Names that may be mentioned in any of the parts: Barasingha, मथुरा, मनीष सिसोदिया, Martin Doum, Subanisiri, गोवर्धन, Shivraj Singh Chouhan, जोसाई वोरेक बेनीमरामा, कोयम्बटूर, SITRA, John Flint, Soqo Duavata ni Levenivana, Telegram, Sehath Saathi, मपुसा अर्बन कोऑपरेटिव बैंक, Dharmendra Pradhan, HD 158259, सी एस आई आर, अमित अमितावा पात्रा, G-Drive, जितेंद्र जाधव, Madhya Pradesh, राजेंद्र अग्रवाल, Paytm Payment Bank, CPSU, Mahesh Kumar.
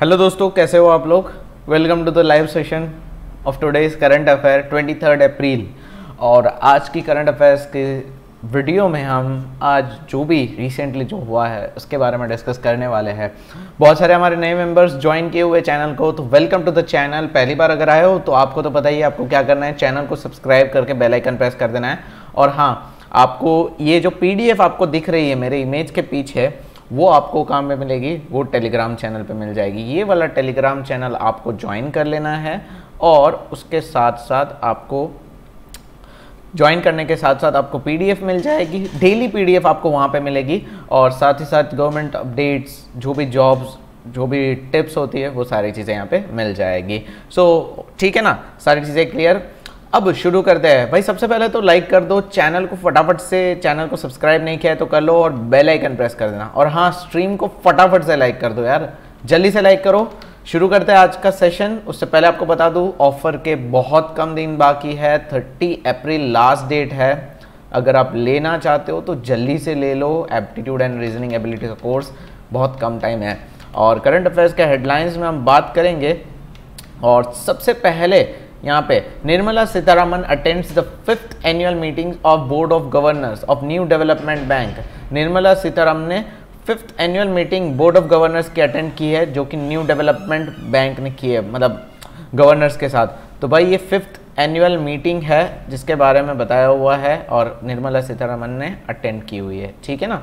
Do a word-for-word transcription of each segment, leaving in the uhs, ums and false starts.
Hello दोस्तों, कैसे हो आप लोग। Welcome to the live session of today's current affair तेईस अप्रैल। और आज की करंट अफेयर्स के वीडियो में हम आज जो भी रिसेंटली जो हुआ है उसके बारे में डिस्कस करने वाले हैं। बहुत सारे हमारे नए मेंबर्स ज्वाइन किए हुए चैनल को, तो वेलकम टू द चैनल। पहली बार अगर आए हो तो आपको तो पता ही है आपको क्या करना है, चैनल को सब्सक्राइब करके बेल आइकन प्रेस कर देना है। और हाँ, आपको ये जो पीडीएफ आपको दिख रही है मेरे इमेज के पीछे, वो आपको कहाँ पे मिलेगी, वो टेलीग्राम चैनल पे मिल जाएगी। ये वाला टेलीग्राम चैनल आपको ज्वाइन कर लेना है। और उसके साथ साथ आपको ज्वाइन करने के साथ साथ आपको पीडीएफ मिल जाएगी, डेली पीडीएफ आपको वहाँ पे मिलेगी। और साथ ही साथ गवर्नमेंट अपडेट्स, जो भी जॉब्स, जो भी टिप्स होती है, वो सारी चीज़ें यहाँ पे मिल जाएगी। सो so, ठीक है ना, सारी चीज़ें क्लियर। अब शुरू करते हैं भाई। सबसे पहले तो लाइक कर दो चैनल को फटाफट से, चैनल को सब्सक्राइब नहीं किया है तो कर लो और बेल आइकन प्रेस कर देना। और हाँ, स्ट्रीम को फटाफट से लाइक कर दो यार, जल्दी से लाइक करो। शुरू करते हैं आज का सेशन। उससे पहले आपको बता दूं, ऑफर के बहुत कम दिन बाकी है, तीस अप्रैल लास्ट डेट है। अगर आप लेना चाहते हो तो जल्दी से ले लो। एप्टीट्यूड एंड रीजनिंग एबिलिटी का कोर्स, बहुत कम टाइम है। और करंट अफेयर्स के हेडलाइंस में हम बात करेंगे। और सबसे पहले यहाँ पे Nirmala Sitharaman attends the fifth annual meetings of board of governors of new development bank. Nirmala Sitharaman ने fifth annual meeting board of governors की अटेंड की है, जो कि न्यू डेवलपमेंट बैंक ने की है, मतलब गवर्नर्स के साथ। तो भाई ये फिफ्थ एनुअल मीटिंग है जिसके बारे में बताया हुआ है और निर्मला सीतारमन ने अटेंड की हुई है, ठीक है ना।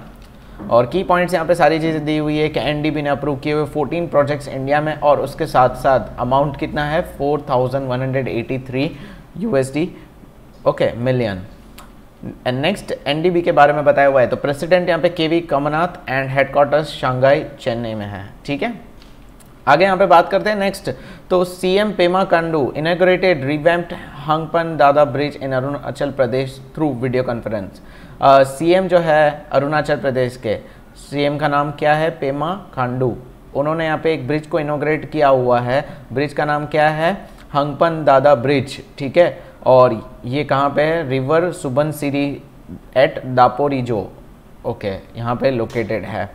और की पॉइंट्स यहाँ पे सारी चीज़ें दी हुई है कि एनडीबी ने अप्रूव किए हुए चौदह प्रोजेक्ट्स इंडिया में, और उसके साथ साथ अमाउंट कितना है, four thousand one hundred eighty three USD, okay, million. And next NDB के बारे में बताया हुआ है। तो प्रेसिडेंट यहाँ पे K V Kamath and headquarters Shanghai Chennai में है, ठीक है। आगे यहाँ पे बात करते हैं नेक्स्ट। तो CM Pema Khandu inaugurated revamped Hangpan Dada bridge in Arunachal Pradesh through video conference. CM uh, जो है अरुणाचल प्रदेश के, सीएम का नाम क्या है, पेमा खांडू। उन्होंने यहाँ पे एक ब्रिज को इनोग्रेट किया हुआ है। ब्रिज का नाम क्या है, हंगपन दादा ब्रिज, ठीक है। और ये कहाँ पे है, river Subansiri at Daporijo, okay, यहाँ पे लोकेटेड है।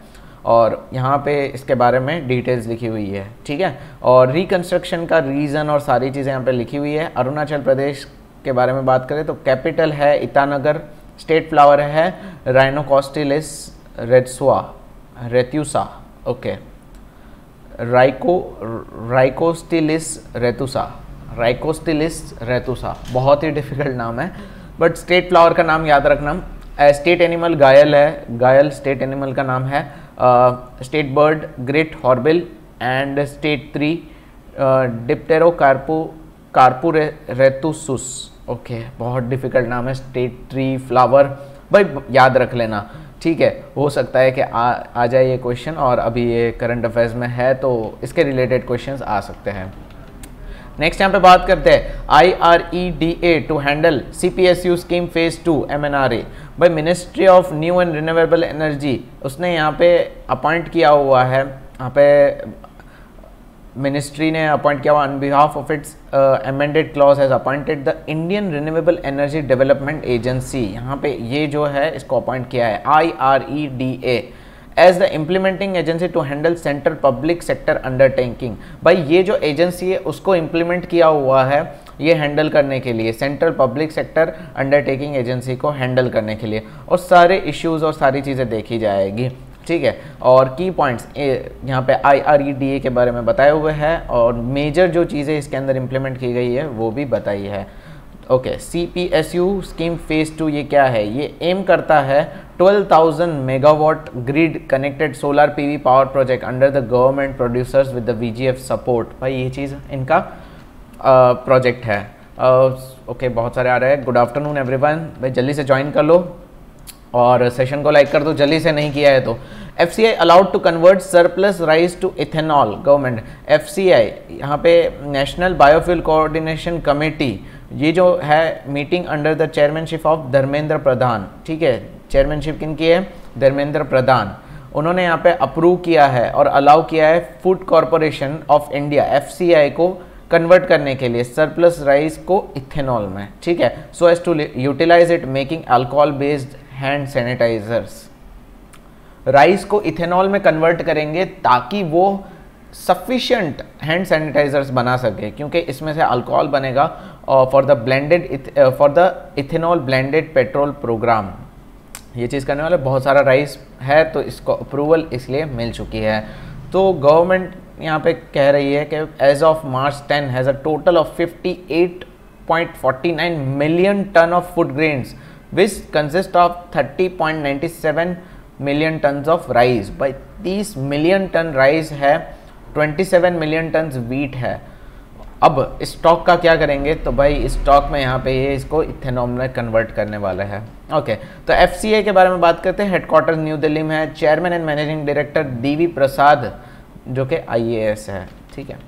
और यहाँ पे इसके बारे में डिटेल्स लिखी हुई है, ठीक है। और रिकन्स्ट्रक्शन का रीज़न और सारी चीज़ें यहाँ पर लिखी हुई है। अरुणाचल प्रदेश के बारे में बात करें तो कैपिटल है ईटानगर, स्टेट फ्लावर है राइनोकॉस्टिलिस रेडसुआ रेत्यूसा, ओके, राइको राइकोस्टिलिस रेतुसा राइकोस्टिलिस रेतुसा बहुत ही डिफिकल्ट नाम है, बट स्टेट फ्लावर का नाम याद रखना। स्टेट एनिमल गायल है, गायल स्टेट एनिमल का नाम है। State bird great hornbill and state tree dipterocarpus carpus retusus, okay okay, बहुत डिफिकल्ट नाम है। स्टेट ट्री फ्लावर भाई याद रख लेना, ठीक है। हो सकता है कि आ आ जाए ये क्वेश्चन, और अभी ये करंट अफेयर्स में है तो इसके रिलेटेड क्वेश्चंस आ सकते हैं। नेक्स्ट यहाँ पे बात करते हैं I R E D A to handle C P S U scheme phase two M N R A. भाई ministry of new and renewable energy, उसने यहाँ पे अपॉइंट किया हुआ है, यहाँ पे मिनिस्ट्री ने अपॉइंट किया हुआ, on behalf of its amended clause has appointed the Indian renewable energy development agency. यहाँ पे ये जो है इसको अपॉइंट किया है I R E D A as the implementing agency to handle central public sector undertaking. भाई ये जो एजेंसी है उसको इम्प्लीमेंट किया हुआ है ये हैंडल करने के लिए, central public sector undertaking agency को हैंडल करने के लिए। और सारे इश्यूज़ और सारी चीज़ें देखी जाएगी, ठीक है। और की पॉइंट्स यहाँ पे आई आर ई डी ए के बारे में बताए हुए हैं, और मेजर जो चीज़ें इसके अंदर इम्प्लीमेंट की गई है वो भी बताई है, okay. C P S U scheme phase two ये क्या है, ये एम करता है twelve thousand megawatt grid connected solar PV power project under the government producers with the V G F support. भाई ये चीज़ इनका प्रोजेक्ट है, ओके, okay, बहुत सारे आ रहे हैं। गुड आफ्टरनून एवरी वन, भाई जल्दी से ज्वाइन कर लो और सेशन को लाइक कर दो जल्दी से, नहीं किया है तो। F C I allowed to convert surplus rice to ethanol, government. F C I यहाँ पे नेशनल बायोफ्यूल कोऑर्डिनेशन कमेटी, ये जो है meeting under the chairmanship of Dharmendra Pradhan, ठीक है। चेयरमैनशिप किन की है, धर्मेंद्र प्रधान। उन्होंने यहाँ पे अप्रूव किया है और अलाउ किया है food corporation of India, F C I को कन्वर्ट करने के लिए सरप्लस राइस को इथेनॉल में, ठीक है। So as to utilise it making alcohol based hand sanitisers. Rice को इथेनॉल में कन्वर्ट करेंगे ताकि वो सफिशेंट हैंड सैनिटाइजर्स बना सके, क्योंकि इसमें से अल्कोहल बनेगा for the blended for the ethanol blended petrol programme. ये चीज़ करने वाला बहुत सारा राइस है, तो इसको अप्रूवल इसलिए मिल चुकी है। तो गवर्नमेंट यहाँ पे कह रही है कि as of March ten has a total of fifty eight point four nine million ton of food grains which consist of thirty point nine seven million ton of rice. भाई तीस मिलियन टन राइस है, twenty seven million ton wheat है। अब stock का क्या करेंगे, तो भाई स्टॉक में यहाँ पे ये इसको इथेनॉल में कन्वर्ट करने वाला है। ओके, तो एफसीआई के बारे में बात करते हैं। हेडक्वार्टर न्यू दिल्ली में है। Chairman and managing director B B Prasad जो कि आईएएस है, ठीक है।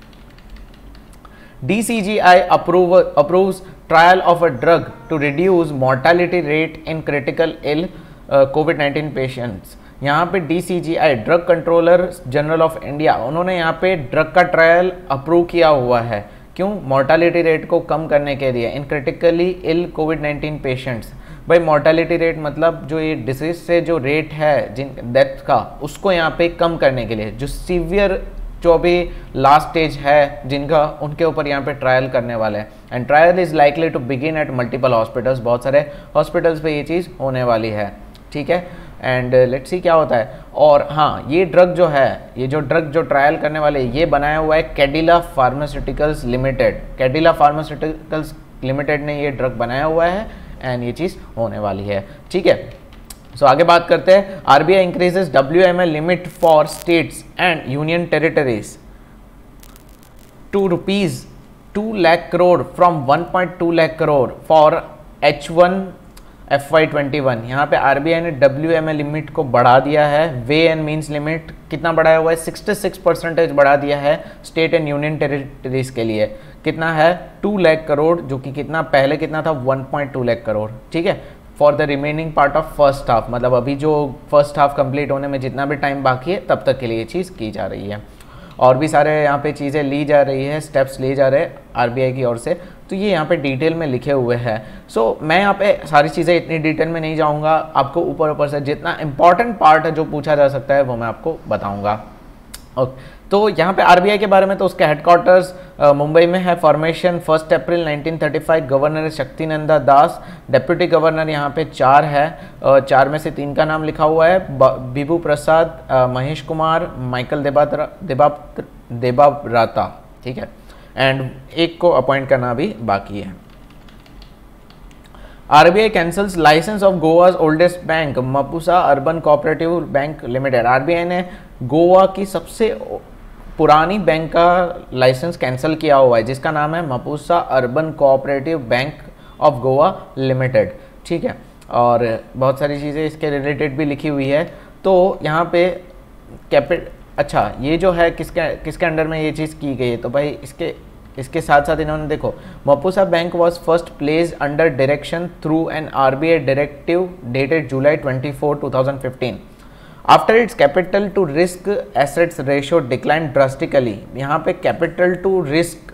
DCGI approve approves trial of a drug to reduce mortality rate in critical ill COVID nineteen patients. यहाँ पे DCGI drug controller general of India, उन्होंने यहाँ पे ड्रग का ट्रायल अप्रूव किया हुआ है। क्यों? मॉर्टेलिटी रेट को कम करने के लिए in critically ill COVID nineteen patients. भाई मॉर्टेलिटी रेट मतलब जो ये डिसीज से जो रेट है जिन डेथ का, उसको यहाँ पे कम करने के लिए जो सीवियर जो अभी लास्ट स्टेज है जिनका, उनके ऊपर यहाँ पे ट्रायल करने वाले हैं। And trial is likely to begin at multiple hospitals, बहुत सारे हॉस्पिटल्स पे ये चीज़ होने वाली है, ठीक है। एंड लेट्स सी क्या होता है। और हाँ, ये ड्रग जो है, ये जो ड्रग जो ट्रायल करने वाले, ये बनाया हुआ है Cadila pharmaceuticals limited. Cadila pharmaceuticals limited ने ये ड्रग बनाया हुआ है एंड ये चीज़ होने वाली है, ठीक है। सो so, आगे बात करते हैं। RBI increases WML limit for states and union territories to rupees two lakh crore from one point two lakh crore for H one F Y twenty one. यहाँ पर आर बी आई ने डब्ल्यू एम ए लिमिट को बढ़ा दिया है। वे एंड मीन्स लिमिट कितना बढ़ाया हुआ है, सिक्सटी सिक्स परसेंटेज बढ़ा दिया है स्टेट एंड यूनियन टेरिटरीज के लिए। कितना है, टू लाख करोड़, जो कि कितना पहले कितना था, one point two lakh crore, ठीक है। For the remaining part of first half, मतलब अभी जो फर्स्ट हाफ कंप्लीट होने में जितना भी टाइम बाकी है तब तक के लिए ये चीज़ की जा रही है। और भी सारे यहाँ पे चीज़ें ली जा रही है, स्टेप्स लिए जा रहे हैं आरबीआई की ओर से, तो ये यहाँ पे डिटेल में लिखे हुए हैं। सो so, मैं यहाँ पे सारी चीज़ें इतनी डिटेल में नहीं जाऊँगा, आपको ऊपर ऊपर से जितना इम्पॉर्टेंट पार्ट है जो पूछा जा सकता है वो मैं आपको बताऊँगा। ओके, तो यहाँ पे आरबीआई के बारे में, तो उसके हेडक्वार्टर्स मुंबई में है। Formation first April nineteen thirty five, governor Shakti Nanda दास, डेप्यूटी गवर्नर यहाँ पे चार है, uh, चार में से तीन का नाम लिखा हुआ है, बिबू प्रसाद, uh, महेश कुमार, माइकल देबा देबा देबा राता, ठीक है। एंड एक को अपॉइंट करना भी बाकी है। RBI cancels licence of Goa's oldest bank मपुसा अर्बन कोऑपरेटिव बैंक limited. RBI ने गोवा की सबसे पुरानी बैंक का लाइसेंस कैंसिल किया हुआ है, जिसका नाम है मपुसा अर्बन कोऑपरेटिव बैंक of Goa limited, ठीक है। और बहुत सारी चीज़ें इसके रिलेटेड भी लिखी हुई है। तो यहाँ पे कैपिट अच्छा ये जो है किसके किसके अंडर में ये चीज़ की गई है, तो भाई इसके इसके साथ साथ इन्होंने देखो, Mapusa bank was first place under direction through an R B I directive dated July twenty four two thousand fifteen. After its capital to risk assets ratio decline drastically. यहाँ पे कैपिटल टू रिस्क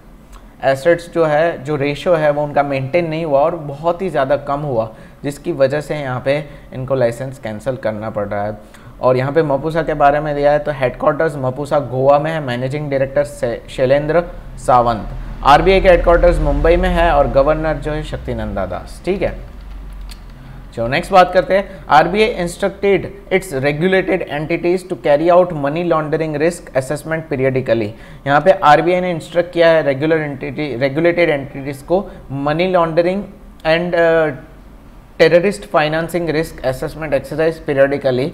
एसेट्स जो है, जो ratio है वो उनका maintain नहीं हुआ और बहुत ही ज़्यादा कम हुआ, जिसकी वजह से यहाँ पे इनको लाइसेंस कैंसिल करना पड़ रहा है। और यहाँ पे मपुसा के बारे में दिया है, तो हेडक्वार्टर्स मपुसा गोवा में है, managing director Shailendra Sawant. RBI के हेडक्वार्टर्स मुंबई में है और गवर्नर जो है शक्ति नंदा दास, ठीक है। चलो नेक्स्ट बात करते हैं। RBI instructed its regulated entities to carry out money laundering risk assessment periodically. यहाँ पे आरबीआई ने इंस्ट्रक्ट किया है रेगुलर एंटिटी रेगुलेटेड एंटिटीज को money laundering and terrorist financing risk assessment exercise periodically.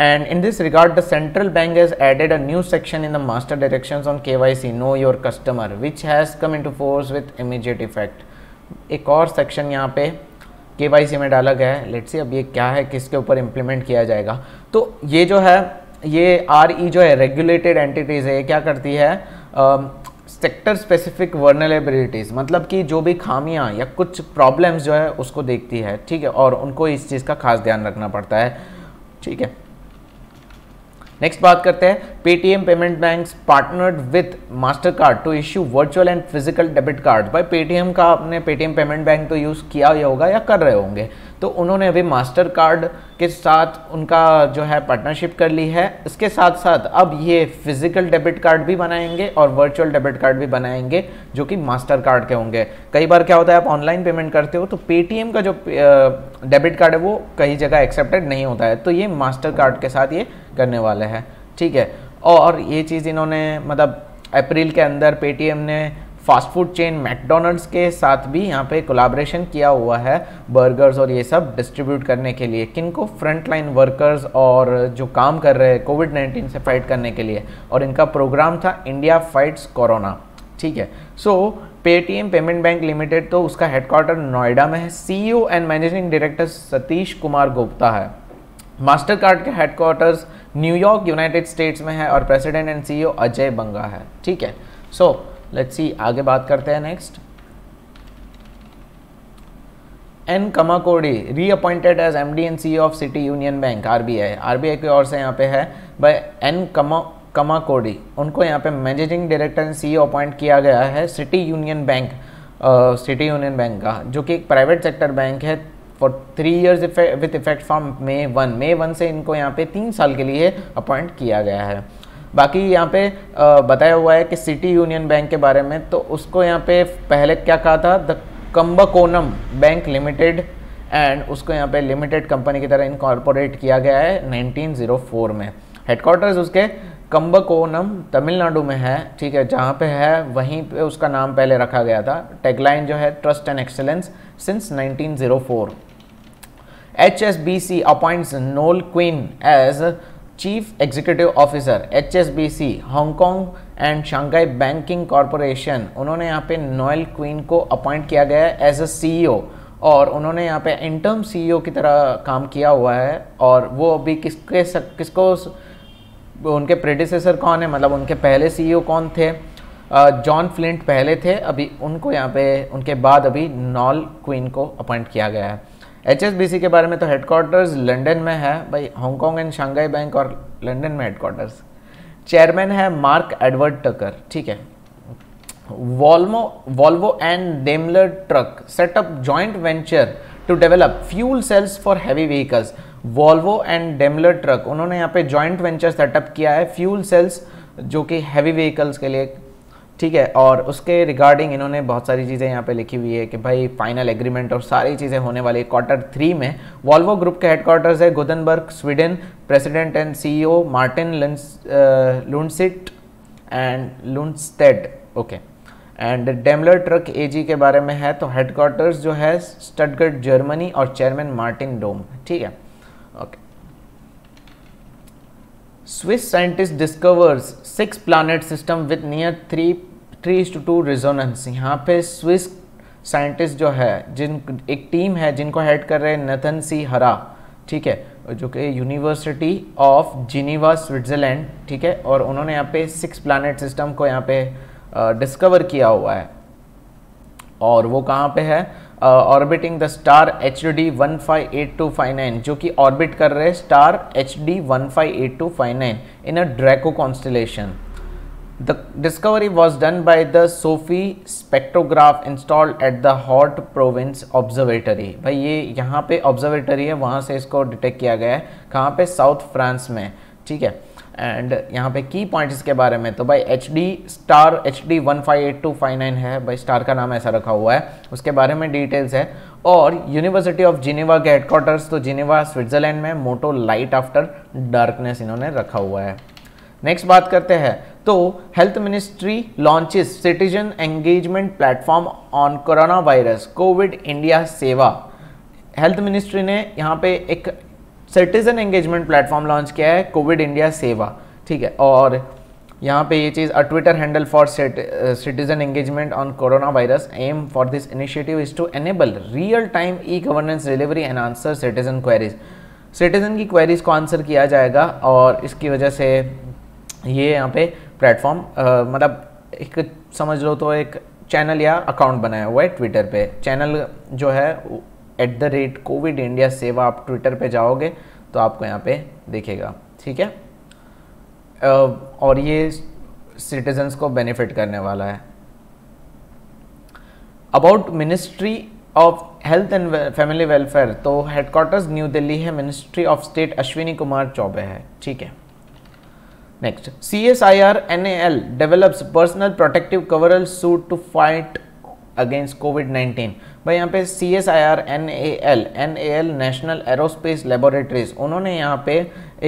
And in this regard the central bank has added a new section in the master directions on KYC know your customer which has come into force with immediate effect. एक और section यहाँ पे KYC में डाला गया है। Let's see अब ये क्या है, किसके ऊपर इम्प्लीमेंट किया जाएगा। तो ये जो है ये आरई जो है रेगुलेटेड एंटिटीज़ है, ये क्या करती है, सेक्टर स्पेसिफिक वर्नरेबिलिटीज़, मतलब कि जो भी खामियां या कुछ प्रॉब्लम्स जो है उसको देखती है, ठीक है। और उनको इस चीज़ का खास ध्यान रखना पड़ता है, ठीक है। नेक्स्ट बात करते हैं। Paytm payment banks partnered with Mastercard to issue virtual and physical debit card. भाई पेटीएम का आपने पेटीएम पेमेंट बैंक तो यूज़ किया ही होगा या कर रहे होंगे, तो उन्होंने अभी मास्टर कार्ड के साथ उनका जो है पार्टनरशिप कर ली है। इसके साथ साथ अब ये फिजिकल डेबिट कार्ड भी बनाएंगे और वर्चुअल डेबिट कार्ड भी बनाएंगे जो कि मास्टर कार्ड के होंगे। कई बार क्या होता है, आप ऑनलाइन पेमेंट करते हो तो पेटीएम का जो डेबिट कार्ड है वो कई जगह एक्सेप्टेड नहीं होता है, तो ये मास्टर कार्ड के साथ ये करने वाले हैं, ठीक है। और ये चीज़ इन्होंने मतलब अप्रैल के अंदर पेटीएम ने फास्ट फूड चेन मैकडोनल्ड्स के साथ भी यहाँ पे कोलाब्रेशन किया हुआ है बर्गर्स और ये सब डिस्ट्रीब्यूट करने के लिए, किनको फ्रंटलाइन वर्कर्स और जो काम कर रहे हैं कोविड नाइन्टीन से फाइट करने के लिए, और इनका प्रोग्राम था इंडिया फाइट्स कोरोना, ठीक है। So Paytm payment bank limited तो उसका हेडक्वार्टर नोएडा में है, CEO and managing director Satish Kumar Gupta है। मास्टर कार्ड के हेडक्वार्टर्स न्यूयॉर्क यूनाइटेड स्टेट्स में है और president and CEO Ajay Banga है, ठीक है। सो लेट्स सी आगे बात करते हैं। Next, N Kamakodi reappointed as MD and CEO of city union Bank RBI. RBI की ओर से यहाँ पे है बाय एन कमा कमाकोडी, उनको यहाँ पे managing director and CEO appoint किया गया है City union Bank, City union Bank का जो कि एक प्राइवेट सेक्टर बैंक है for three years with effect from May one May one से इनको यहाँ पे तीन साल के लिए अपॉइंट किया गया है। बाकी यहाँ पे बताया हुआ है कि सिटी यूनियन बैंक के बारे में, तो उसको यहाँ पे पहले क्या कहा था, the Kumbakonam bank limited, and उसको यहाँ पे लिमिटेड कंपनी की तरह इनकॉर्पोरेट किया गया है नाइनटीन ओ फोर में। हेडक्वार्टर्स उसके कम्बकोनम तमिलनाडु में है, ठीक है, जहाँ पे है वहीं पे उसका नाम पहले रखा गया था। टैगलाइन जो है trust and excellence since nineteen O four. HSBC appoints Noel Quinn as chief executive officer, HSBC Hong Kong and Shanghai banking corporation, उन्होंने यहाँ पे नोएल क्वीन को अपॉइंट किया गया है एज अ सीईओ, और उन्होंने यहाँ पे इंटर्म सीईओ की तरह काम किया हुआ है। और वो अभी किसके किसको उनके प्रेडिसेसर कौन है, मतलब उनके पहले सीईओ कौन थे, जॉन फ्लिंट पहले थे, अभी उनको यहाँ पे उनके बाद अभी नोएल क्वीन को अपॉइंट किया गया है। एचएसबीसी के बारे में तो हेडक्वार्टर्स लंदन में है भाई, हांगकांग एंड शंघाई बैंक और लंदन में हेडक्वार्टर्स। चेयरमैन है मार्क एडवर्ड टकर, ठीक है। Volvo Volvo and Daimler truck set up joint venture to develop fuel cells for heavy vehicles. Volvo and Daimler truck, उन्होंने यहाँ पे जॉइंट वेंचर सेटअप किया है फ्यूल सेल्स जो कि हैवी व्हीकल्स के लिए, ठीक है। और उसके रिगार्डिंग इन्होंने बहुत सारी चीज़ें यहाँ पे लिखी हुई है कि भाई फाइनल एग्रीमेंट और सारी चीज़ें होने वाली है क्वार्टर थ्री में। वॉल्वो ग्रुप के हेडक्वार्टर्स है Gothenburg Sweden, president and CEO Martin Lundstedt and Lundstedt, okay. And Daimler truck AG के बारे में है तो हेडक्वार्टर्स जो है स्टटगार्ट जर्मनी और चेयरमैन मार्टिन डोम, ठीक है, okay. Swiss scientist discovers six planet system with near three three two two resonance. यहाँ पे स्विस साइंटिस्ट जो है जिन एक टीम है जिनको हेड कर रहे हैं नथन सी हरा, ठीक है, जो कि यूनिवर्सिटी ऑफ जिनीवा स्विट्जरलैंड, ठीक है। और उन्होंने यहाँ पे सिक्स प्लानट सिस्टम को यहाँ पे डिस्कवर uh, किया हुआ है। और वो कहाँ पे है, orbiting the star H D one five eight two five nine, जो कि ऑर्बिट कर रहे हैं star H D one five eight two five nine in a Draco constellation. The discovery was done by the SOPHIE spectrograph installed at the Haute Provence observatory. भाई ये यहाँ पे observatory है, वहाँ से इसको डिटेक्ट किया गया है, कहाँ पे, साउथ फ्रांस में, ठीक है। एंड यहाँ पे की पॉइंट्स के बारे में तो भाई H D star H D one five eight two five nine है, भाई स्टार का नाम ऐसा रखा हुआ है, उसके बारे में डिटेल्स है। और यूनिवर्सिटी ऑफ जिनेवा के हेडक्वार्टर्स तो जिनेवा स्विट्जरलैंड में, मोटो लाइट आफ्टर डार्कनेस इन्होंने रखा हुआ है। नेक्स्ट बात करते हैं तो health ministry launches citizen engagement platform on corona virus COVID India Seva. Health ministry ने यहाँ पे एक सिटीजन एंगेजमेंट प्लेटफॉर्म लॉन्च किया है कोविड इंडिया सेवा, ठीक है। और यहाँ पे ये चीज़ Twitter handle for citizen engagement on corona virus, aim for this initiative is to enable real time e governance delivery and answer citizen queries. Citizen की क्वेरीज को आंसर किया जाएगा और इसकी वजह से ये यहाँ पे प्लेटफॉर्म मतलब एक समझ लो तो एक चैनल या अकाउंट बनाया हुआ है ट्विटर पे। चैनल जो है at the rate COVID India Seva, आप ट्विटर पे जाओगे तो आपको यहाँ पे दिखेगा, ठीक है। और ये सिटीजन्स को बेनिफिट करने वाला है। About ministry of health and family welfare, तो हेडक्वार्टर्स न्यू दिल्ली है, ministry of state Ashwini Kumar Choubey है, ठीक है। Next, सी एस आई आर N A L develops personal protective coverall suit to fight against COVID nineteen. भाई यहाँ पे सी एस आई आर N A L, N A L national aerospace laboratories, उन्होंने यहाँ पे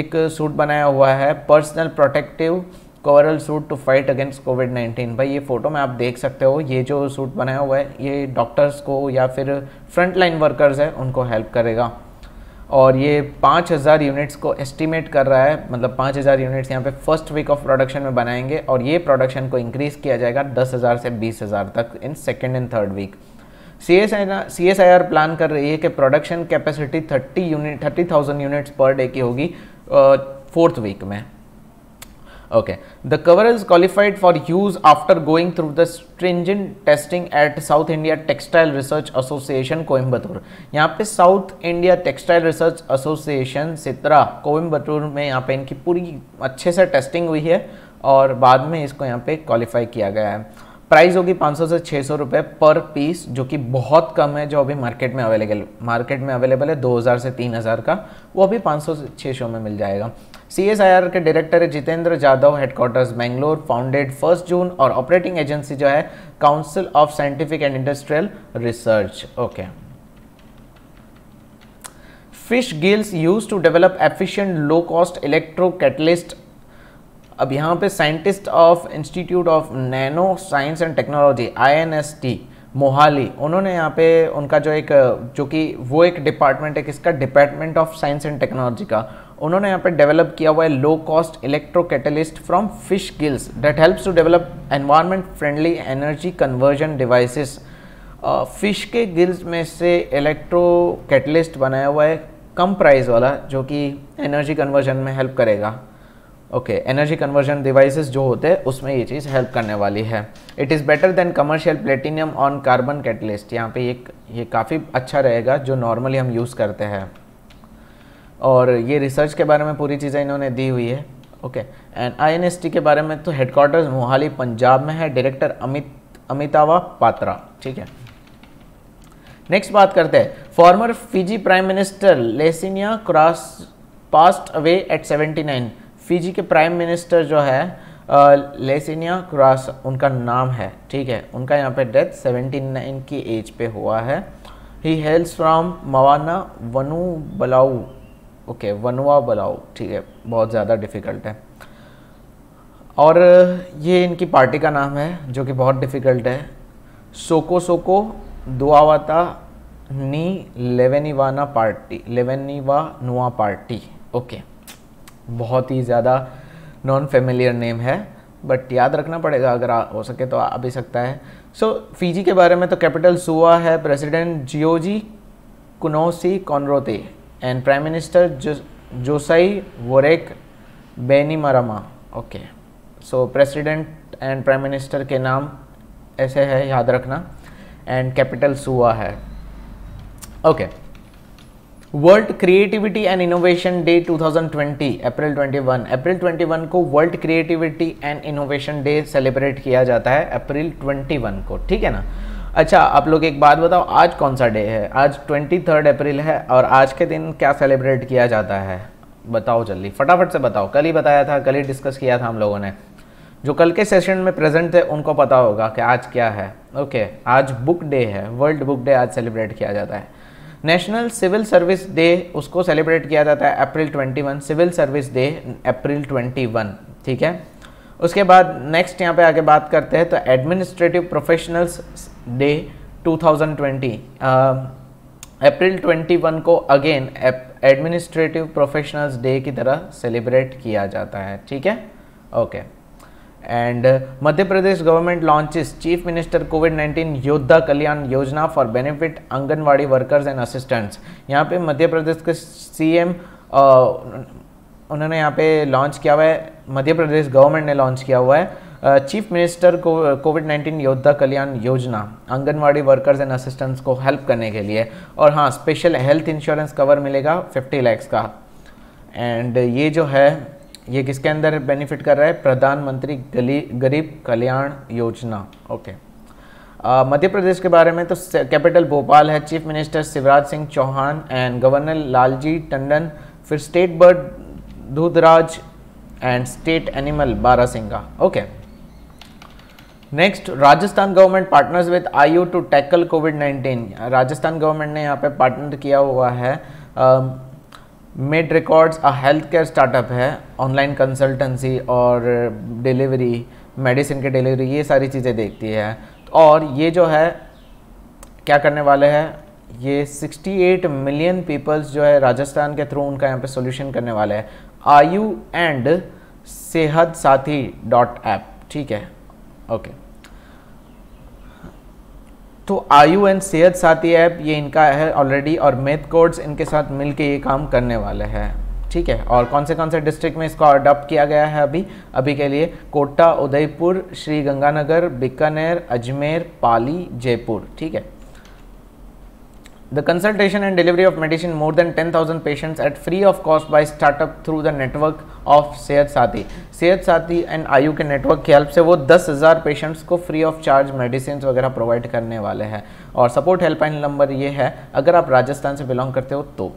एक suit बनाया हुआ है personal protective coverall suit to fight against COVID nineteen. भाई ये फोटो में आप देख सकते हो, ये जो सूट बनाया हुआ है ये डॉक्टर्स को या फिर फ्रंटलाइन वर्कर्स हैं उनको हेल्प करेगा, और ये पाँच हज़ार यूनिट्स को एस्टिमेट कर रहा है, मतलब पाँच हज़ार यूनिट्स यहाँ पे फर्स्ट वीक ऑफ प्रोडक्शन में बनाएंगे, और ये प्रोडक्शन को इंक्रीज़ किया जाएगा दस हज़ार से बीस हज़ार तक in second and third week. C S I सी एस आई आर plan कर रही है कि प्रोडक्शन कैपेसिटी तीस यूनिट तीस हज़ार यूनिट्स पर डे की होगी फोर्थ वीक में। Okay, the coveralls qualified for use after going through the stringent testing at south India textile research association कोयम्बटूर। यहाँ पे south India textile research association SITRA कोयम्बटूर में यहाँ पे इनकी पूरी अच्छे से टेस्टिंग हुई है और बाद में इसको यहाँ पे क्वालिफाई किया गया है। प्राइस होगी पाँच सौ से छः सौ रुपये पर पीस, जो कि बहुत कम है, जो अभी मार्केट में अवेलेबल मार्केट में अवेलेबल है दो हज़ार से तीन हज़ार का, वो अभी पाँच सौ से छः सौ में मिल जाएगा। सी एस आई आर के डायरेक्टर है जितेंद्र जाधव, headquarters Bangalore, founded first June, और ऑपरेटिंग एजेंसी जो है council of scientific and industrial research. Okay, fish gills use to develop efficient low cost electro catalyst. अब यहाँ पे scientist of institute of nano science and technology I N S T Mohali, उन्होंने यहाँ पे उनका जो एक जो कि वो एक डिपार्टमेंट है, किसका, department of science and technology का, उन्होंने यहाँ पे डेवलप किया हुआ है low cost electro catalyst from fish gills that helps to develop environment friendly energy conversion devices. Fish के गिल्स में से इलेक्ट्रो कैटलिस्ट बनाया हुआ है कम प्राइस वाला, जो कि एनर्जी कन्वर्जन में हेल्प करेगा। ओके, एनर्जी कन्वर्जन डिवाइसेस जो होते हैं उसमें ये चीज़ हेल्प करने वाली है। It is better than commercial platinum on carbon catalyst. यहाँ पे ये ये काफ़ी अच्छा रहेगा जो नॉर्मली हम यूज़ करते हैं, और ये रिसर्च के बारे में पूरी चीज़ें इन्होंने दी हुई है। Okay, and I N S T के बारे में तो हेडक्वार्टर्स मोहाली पंजाब में है, डायरेक्टर अमित अमितावा पात्रा, ठीक है। नेक्स्ट बात करते हैं, former Fiji prime minister Laisenia Qarase passed away at seventy nine. Fiji के प्राइम मिनिस्टर जो है लेसिनिया क्रॉस उनका नाम है, ठीक है, उनका यहाँ पे डेथ सेवेंटी नाइन की एज पे हुआ है। He hails from Mavana Vanua Balavu, okay Vanua Balavu, ठीक है, बहुत ज़्यादा डिफ़िकल्ट है, और ये इनकी पार्टी का नाम है जो कि बहुत डिफ़िकल्ट है। सोको सोको दुआवाता नी लेवेनिवाना पार्टी, लेवेनिवा नुआ पार्टी, ओके, बहुत ही ज़्यादा नॉन फेमिलियर नेम है, बट याद रखना पड़ेगा, अगर हो सके तो आ भी सकता है। सो so, फिजी के बारे में तो कैपिटल सुआ है, president Jioji Konousi Konrote and prime minister जोसाई वोरेक बेनीमरामा। Okay, so president and prime minister के नाम ऐसे है, याद रखना, एंड कैपिटल सुआ है। Okay, world creativity and innovation day twenty twenty April इक्कीस अप्रैल इक्कीस को world creativity and innovation day celebrate किया जाता है अप्रैल इक्कीस को, ठीक है ना। अच्छा, आप लोग एक बात बताओ, आज कौन सा डे है? आज तेईस अप्रैल है, और आज के दिन क्या सेलिब्रेट किया जाता है? बताओ जल्दी, फटाफट से बताओ। कल ही बताया था, कल ही डिस्कस किया था हम लोगों ने, जो कल के सेशन में प्रेजेंट थे उनको पता होगा कि आज क्या है। ओके, आज बुक डे है, वर्ल्ड बुक डे आज सेलिब्रेट किया जाता है। नेशनल सिविल सर्विस डे उसको सेलिब्रेट किया जाता है अप्रैल इक्कीस, सिविल सर्विस डे अप्रैल इक्कीस, ठीक है। उसके बाद नेक्स्ट यहाँ पे आगे बात करते हैं तो administrative professionals day twenty twenty April इक्कीस को अगेन एडमिनिस्ट्रेटिव प्रोफेशनल्स डे की तरह सेलिब्रेट किया जाता है, ठीक है। Okay, and Madhya Pradesh government launches chief minister COVID nineteen योद्धा कल्याण Yojana for benefit anganwadi workers and assistants. यहाँ पे मध्य प्रदेश के सीएम उन्होंने यहाँ पे लॉन्च किया हुआ है, मध्य प्रदेश गवर्नमेंट ने लॉन्च किया हुआ है चीफ मिनिस्टर कोविड नाइन्टीन योद्धा कल्याण योजना, आंगनवाड़ी वर्कर्स एंड असिस्टेंट्स को हेल्प करने के लिए। और हाँ, स्पेशल हेल्थ इंश्योरेंस कवर मिलेगा फिफ्टी लैक्स का। एंड ये जो है ये किसके अंदर बेनिफिट कर रहा है? प्रधानमंत्री गरीब कल्याण योजना। ओके, मध्य प्रदेश के बारे में तो कैपिटल भोपाल है, chief minister Shivraj Singh Chouhan and governor Lalji Tandon, फिर state bird Dudhraj and state animal barasingha. Okay, next, Rajasthan government partners with Aayu to tackle COVID nineteen. Rajasthan government ने यहाँ पे पार्टनर किया हुआ है, made records a health care startup है, ऑनलाइन कंसल्टेंसी और डिलीवरी, मेडिसिन की डिलीवरी, ये सारी चीज़ें देखती है। और ये जो है क्या करने वाले हैं, ये अड़सठ मिलियन पीपल्स जो है राजस्थान के थ्रू उनका यहाँ पे सॉल्यूशन करने वाले हैं। आयू एंड सेहत साथी डॉट ऐप, ठीक है। ओके, तो आयू एंड सेहत साथी ऐप ये इनका है ऑलरेडी, और मेथ कोड्स इनके साथ मिलके ये काम करने वाले हैं, ठीक है। और कौन से कौन से डिस्ट्रिक्ट में इसको अडॉप्ट किया गया है अभी अभी के लिए, कोटा, उदयपुर, श्री गंगानगर, बीकानेर, अजमेर, पाली, जयपुर, ठीक है। The consultation and delivery of medicine more than ten thousand patients at free of cost by startup through the network of सेहत साथी। सेहत साथी एंड आयु के नेटवर्क की हेल्प से वो दस हज़ार पेशेंट्स को फ्री ऑफ चार्ज मेडिसिन वगैरह प्रोवाइड करने वाले हैं। और सपोर्ट हेल्पलाइन नंबर ये है अगर आप राजस्थान से बिलोंग करते हो तो,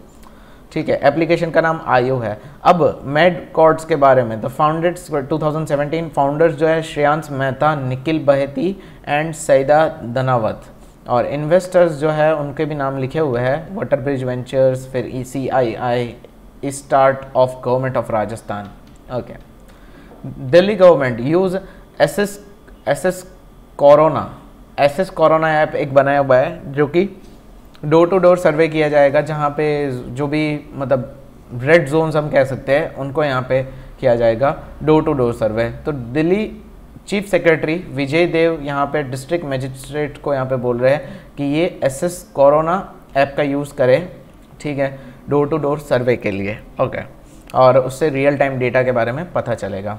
ठीक है। एप्लीकेशन का नाम आयु है। अब मेड कोड्स के बारे में तो founded two thousand seventeen, founders जो है श्रेयांश मेहता, निखिल बहेती एंड सईदा धनावत, और इन्वेस्टर्स जो है उनके भी नाम लिखे हुए हैं, वाटर ब्रिज वेंचर्स, फिर E C I I start of government of Rajasthan. Okay, Delhi government use SS SS corona SS corona app एक बनाया हुआ है जो कि डोर टू डोर सर्वे किया जाएगा, जहाँ पे जो भी मतलब रेड जोन्स हम कह सकते हैं उनको यहाँ पे किया जाएगा डोर टू डोर सर्वे। तो दिल्ली चीफ सेक्रेटरी विजय देव यहाँ पे डिस्ट्रिक्ट मजिस्ट्रेट को यहाँ पे बोल रहे हैं कि ये एस एस कोरोना ऐप का यूज़ करें, ठीक है, डोर टू डोर सर्वे के लिए। ओके, और उससे रियल टाइम डेटा के बारे में पता चलेगा।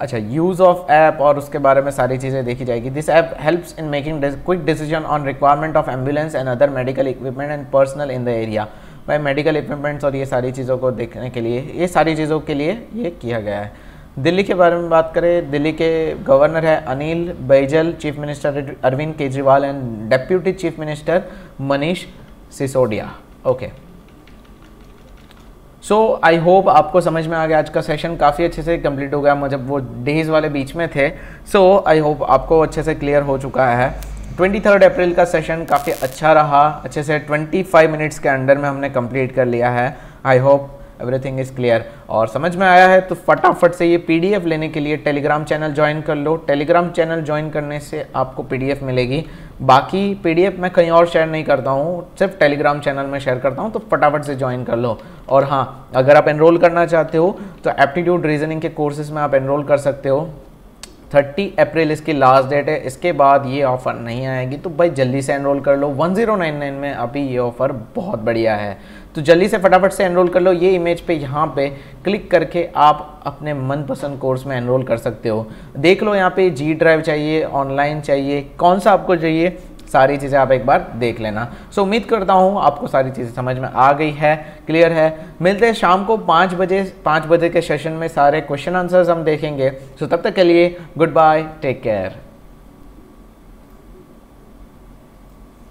अच्छा, यूज़ ऑफ ऐप और उसके बारे में सारी चीज़ें देखी जाएगी। This app helps in making quick decision on requirement of ambulance and other medical equipment and personal in the area. भाई मेडिकल इक्विपमेंट्स और ये सारी चीज़ों को देखने के लिए, ये सारी चीज़ों के लिए ये किया गया है। दिल्ली के बारे में बात करें, दिल्ली के गवर्नर है Anil Baijal, chief minister Arvind Kejriwal and deputy chief minister मनीष सिसोदिया। Okay, so I hope आपको समझ में आ गया। आज का सेशन काफ़ी अच्छे से कंप्लीट हो गया, मुझे वो डेज वाले बीच में थे, सो आई होप आपको अच्छे से क्लियर हो चुका है। तेईस अप्रैल का सेशन काफ़ी अच्छा रहा, अच्छे से पच्चीस मिनट्स के अंडर में हमने कंप्लीट कर लिया है। I hope everything is clear और समझ में आया है। तो फटाफट से ये पीडीएफ लेने के लिए टेलीग्राम चैनल ज्वाइन कर लो। टेलीग्राम चैनल ज्वाइन करने से आपको पीडीएफ मिलेगी। बाकी पीडीएफ मैं कहीं और शेयर नहीं करता हूँ, सिर्फ टेलीग्राम चैनल में शेयर करता हूँ, तो फटाफट से ज्वाइन कर लो। और हाँ, अगर आप एनरोल करना चाहते हो तो एप्टीट्यूड रीजनिंग के कोर्सेज में आप एनरोल कर सकते हो। तीस अप्रैल इसकी लास्ट डेट है, इसके बाद ये ऑफ़र नहीं आएगी, तो भाई जल्दी से एनरोल कर लो। दस निन्यानवे में अभी ये ऑफ़र बहुत बढ़िया है, तो जल्दी से फटाफट से एनरोल कर लो। ये इमेज पे यहाँ पे क्लिक करके आप अपने मनपसंद कोर्स में एनरोल कर सकते हो। देख लो यहाँ पे जी ड्राइव चाहिए, ऑनलाइन चाहिए, कौन सा आपको चाहिए, सारी चीज़ें आप एक बार देख लेना। सो उम्मीद करता हूँ आपको सारी चीज़ें समझ में आ गई है, क्लियर है। मिलते हैं शाम को पाँच बजे पाँच बजे के सेशन में, सारे क्वेश्चन आंसर्स हम देखेंगे। सो तब तक के लिए गुड बाय, टेक केयर।